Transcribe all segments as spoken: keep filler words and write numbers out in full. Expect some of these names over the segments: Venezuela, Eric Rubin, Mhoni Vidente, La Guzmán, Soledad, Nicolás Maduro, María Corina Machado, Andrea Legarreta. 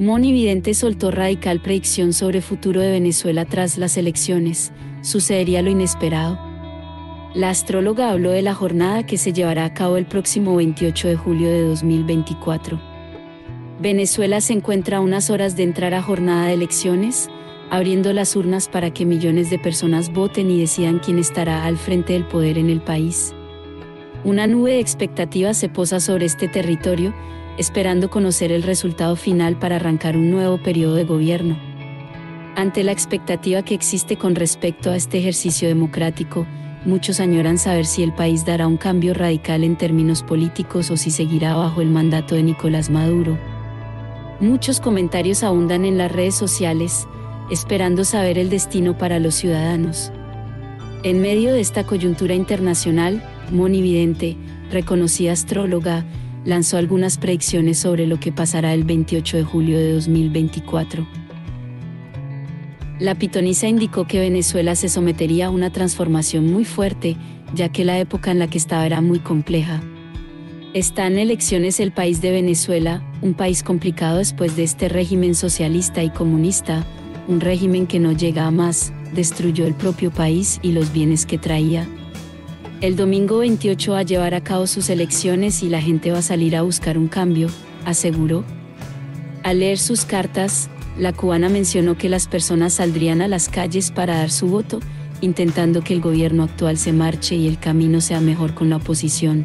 Mhoni Vidente soltó radical predicción sobre futuro de Venezuela tras las elecciones, sucedería lo inesperado. La astróloga habló de la jornada que se llevará a cabo el próximo veintiocho de julio de dos mil veinticuatro. Venezuela se encuentra a unas horas de entrar a jornada de elecciones, abriendo las urnas para que millones de personas voten y decidan quién estará al frente del poder en el país. Una nube de expectativas se posa sobre este territorio, esperando conocer el resultado final para arrancar un nuevo periodo de gobierno. Ante la expectativa que existe con respecto a este ejercicio democrático, muchos añoran saber si el país dará un cambio radical en términos políticos o si seguirá bajo el mandato de Nicolás Maduro. Muchos comentarios abundan en las redes sociales, esperando saber el destino para los ciudadanos. En medio de esta coyuntura internacional, Mhoni Vidente, reconocida astróloga, lanzó algunas predicciones sobre lo que pasará el veintiocho de julio de dos mil veinticuatro. La pitonisa indicó que Venezuela se sometería a una transformación muy fuerte, ya que la época en la que estaba era muy compleja. Está en elecciones el país de Venezuela, un país complicado después de este régimen socialista y comunista, un régimen que no llega a más, destruyó el propio país y los bienes que traía. El domingo veintiocho va a llevar a cabo sus elecciones y la gente va a salir a buscar un cambio, aseguró. Al leer sus cartas, la cubana mencionó que las personas saldrían a las calles para dar su voto, intentando que el gobierno actual se marche y el camino sea mejor con la oposición.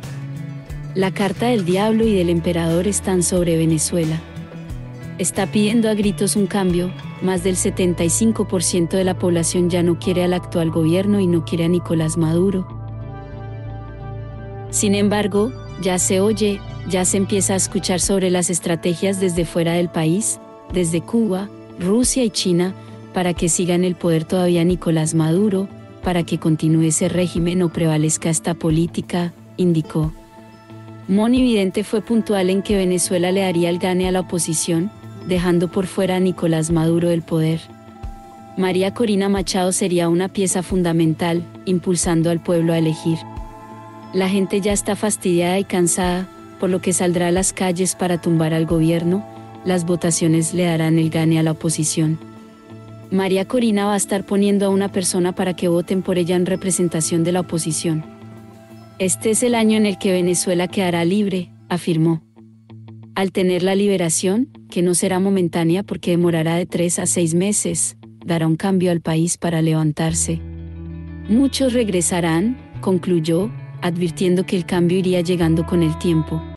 La carta del diablo y del emperador están sobre Venezuela. Está pidiendo a gritos un cambio, más del setenta y cinco por ciento de la población ya no quiere al actual gobierno y no quiere a Nicolás Maduro. Sin embargo, ya se oye, ya se empieza a escuchar sobre las estrategias desde fuera del país, desde Cuba, Rusia y China, para que siga en el poder todavía Nicolás Maduro, para que continúe ese régimen o prevalezca esta política, indicó. Mhoni Vidente fue puntual en que Venezuela le daría el gane a la oposición, dejando por fuera a Nicolás Maduro del poder. María Corina Machado sería una pieza fundamental, impulsando al pueblo a elegir. La gente ya está fastidiada y cansada, por lo que saldrá a las calles para tumbar al gobierno, las votaciones le darán el gane a la oposición. María Corina va a estar poniendo a una persona para que voten por ella en representación de la oposición. Este es el año en el que Venezuela quedará libre, afirmó. Al tener la liberación, que no será momentánea porque demorará de tres a seis meses, dará un cambio al país para levantarse. Muchos regresarán, concluyó, advirtiendo que el cambio iría llegando con el tiempo.